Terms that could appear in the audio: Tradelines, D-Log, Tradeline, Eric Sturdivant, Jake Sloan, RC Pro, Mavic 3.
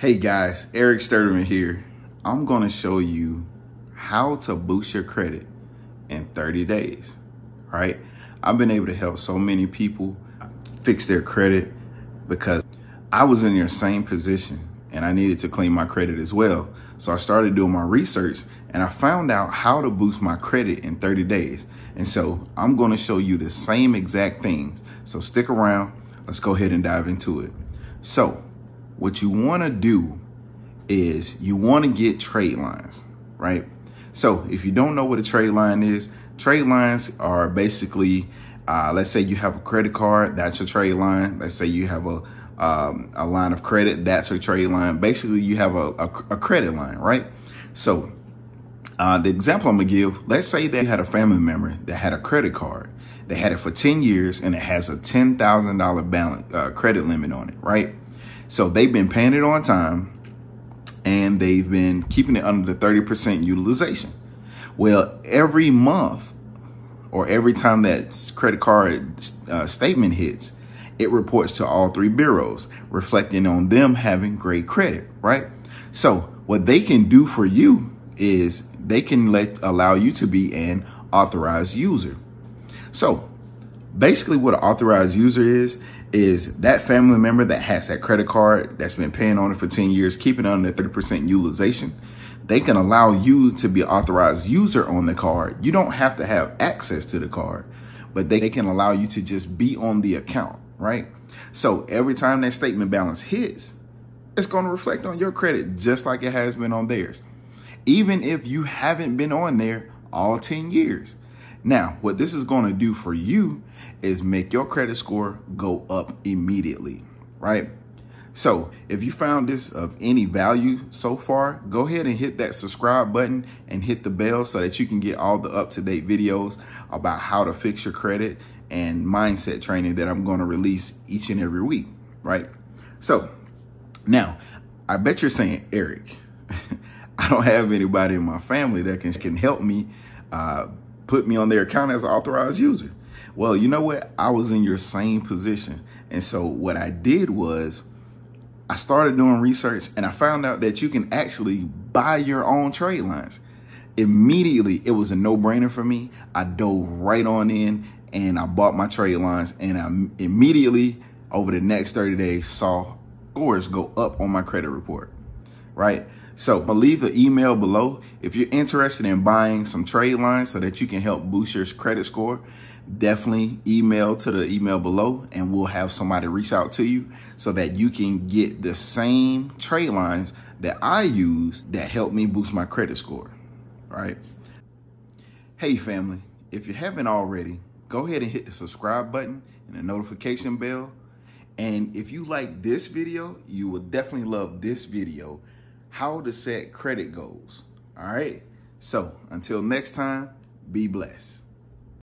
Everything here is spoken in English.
Hey guys, Eric Sturdivant here. I'm going to show you how to boost your credit in 30 days, right? I've been able to help so many people fix their credit because I was in your same position and I needed to clean my credit as well. So I started doing my research and I found out how to boost my credit in 30 days. And so I'm going to show you the same exact things. So stick around. Let's go ahead and dive into it. So what you want to do is you want to get Tradelines, right? So if you don't know what a Tradeline is, Tradelines are basically, let's say you have a credit card, that's a Tradeline. Let's say you have a line of credit, that's a Tradeline. Basically, you have a credit line, right? So the example I'm going to give, let's say they had a family member that had a credit card. They had it for 10 years and it has a $10,000 balance credit limit on it, right? So they've been paying it on time and they've been keeping it under the 30% utilization. Well, every month or every time that credit card statement hits, it reports to all three bureaus, reflecting on them having great credit, right? So what they can do for you is they can allow you to be an authorized user. So basically what an authorized user is that family member that has that credit card that's been paying on it for 10 years, keeping it under 30% utilization, they can allow you to be an authorized user on the card. You don't have to have access to the card, but they can allow you to just be on the account, right? So every time that statement balance hits, it's going to reflect on your credit just like it has been on theirs, even if you haven't been on there all 10 years. Now, what this is going to do for you is make your credit score go up immediately, right? So if you found this of any value so far, go ahead and hit that subscribe button and hit the bell so that you can get all the up-to-date videos about how to fix your credit and mindset training that I'm going to release each and every week, right? So now I bet you're saying, Eric, I don't have anybody in my family that can help me put me on their account as an authorized user. Well, you know what? I was in your same position. And so what I did was I started doing research and I found out that you can actually buy your own Tradelines. Immediately, it was a no-brainer for me. I dove right on in and I bought my Tradelines, and I immediately over the next 30 days saw scores go up on my credit report, right? So leave an email below if you're interested in buying some Tradelines so that you can help boost your credit score. Definitely email to the email below and we'll have somebody reach out to you so that you can get the same Tradelines that I use that helped me boost my credit score, right? Hey family, if you haven't already, go ahead and hit the subscribe button and the notification bell. And if you like this video, you will definitely love this video, how to set credit goals. All right. So until next time, be blessed.